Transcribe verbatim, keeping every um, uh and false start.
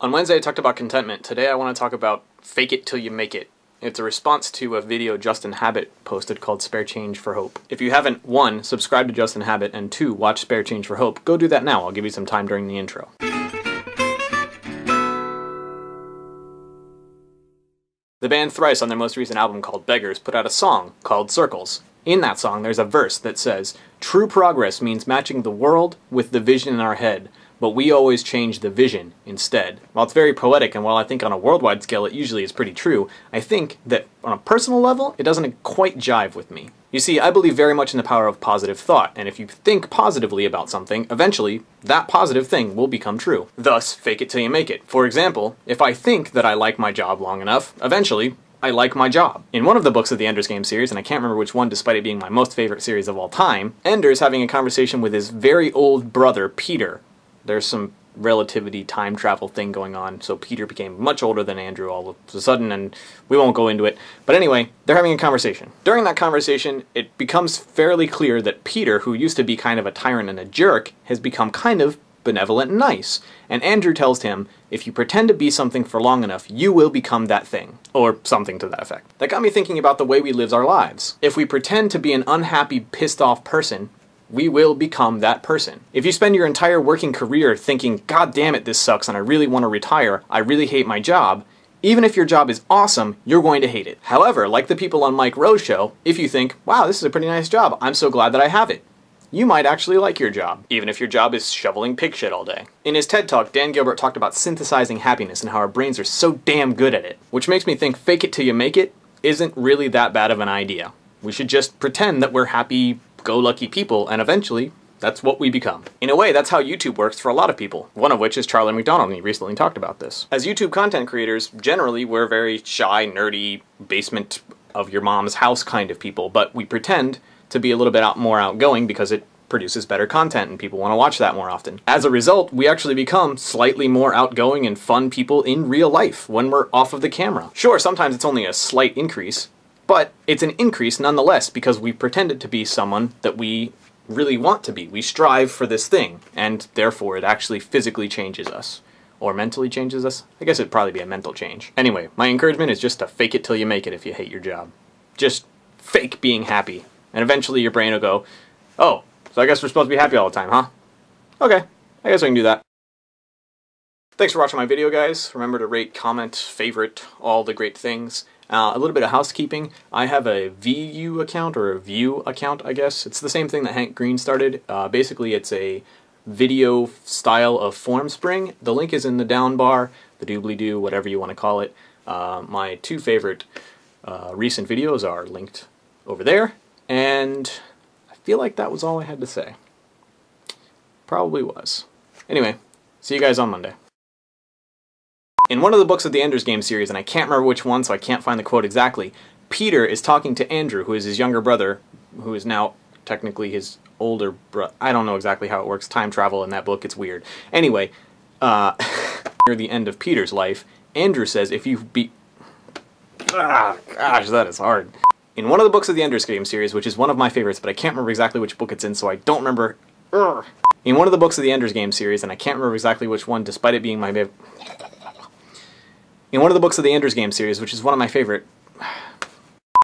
On Wednesday I talked about contentment. Today I want to talk about fake it till you make it. It's a response to a video Justin Habit posted called Spare Change for Hope. If you haven't, one, subscribe to Justin Habit, and two, watch Spare Change for Hope. Go do that now. I'll give you some time during the intro. The band Thrice, on their most recent album called Beggars, put out a song called Circles. In that song there's a verse that says, "True progress means matching the world with the vision in our head. But we always change the vision instead." While it's very poetic, and while I think on a worldwide scale it usually is pretty true, I think that on a personal level it doesn't quite jive with me. You see, I believe very much in the power of positive thought, and if you think positively about something, eventually that positive thing will become true. Thus, fake it till you make it. For example, if I think that I like my job long enough, eventually I like my job. In one of the books of the Ender's Game series, and I can't remember which one despite it being my most favorite series of all time, Ender's having a conversation with his very old brother, Peter. There's some relativity time travel thing going on, so Peter became much older than Andrew all of a sudden, and we won't go into it. But anyway, they're having a conversation. During that conversation, it becomes fairly clear that Peter, who used to be kind of a tyrant and a jerk, has become kind of benevolent and nice. And Andrew tells him, if you pretend to be something for long enough, you will become that thing. Or something to that effect. That got me thinking about the way we live our lives. If we pretend to be an unhappy, pissed off person, we will become that person. If you spend your entire working career thinking, God damn it, this sucks and I really want to retire, I really hate my job, even if your job is awesome, you're going to hate it. However, like the people on Mike Rowe's show, if you think, wow, this is a pretty nice job, I'm so glad that I have it, you might actually like your job, even if your job is shoveling pig shit all day. In his TED Talk, Dan Gilbert talked about synthesizing happiness and how our brains are so damn good at it, which makes me think fake it till you make it isn't really that bad of an idea. We should just pretend that we're happy, go-lucky people, and eventually, that's what we become. In a way, that's how YouTube works for a lot of people, one of which is Charlie McDonald, and he recently talked about this. As YouTube content creators, generally we're very shy, nerdy, basement-of-your-mom's-house kind of people, but we pretend to be a little bit out more outgoing because it produces better content and people want to watch that more often. As a result, we actually become slightly more outgoing and fun people in real life when we're off of the camera. Sure, sometimes it's only a slight increase, but it's an increase nonetheless because we pretended to be someone that we really want to be. We strive for this thing, and therefore it actually physically changes us. Or mentally changes us? I guess it'd probably be a mental change. Anyway, my encouragement is just to fake it till you make it if you hate your job. Just fake being happy. And eventually your brain will go, oh, so I guess we're supposed to be happy all the time, huh? Okay, I guess we can do that. Thanks for watching my video, guys. Remember to rate, comment, favorite, all the great things. Uh, a little bit of housekeeping. I have a V U account, or a View account, I guess. It's the same thing that Hank Green started. Uh, basically, it's a video style of FormSpring. The link is in the down bar, the doobly-doo, whatever you want to call it. Uh, my two favorite uh, recent videos are linked over there, and I feel like that was all I had to say. Probably was. Anyway, see you guys on Monday. In one of the books of the Ender's Game series, and I can't remember which one, so I can't find the quote exactly, Peter is talking to Andrew, who is his younger brother, who is now technically his older brother. I don't know exactly how it works. Time travel in that book, it's weird. Anyway, uh, near the end of Peter's life, Andrew says, if you be... Ah, gosh, that is hard. In one of the books of the Ender's Game series, which is one of my favorites, but I can't remember exactly which book it's in, so I don't remember... Urgh. In one of the books of the Ender's Game series, and I can't remember exactly which one, despite it being my... In one of the books of the Ender's Game series, which is one of my favorite...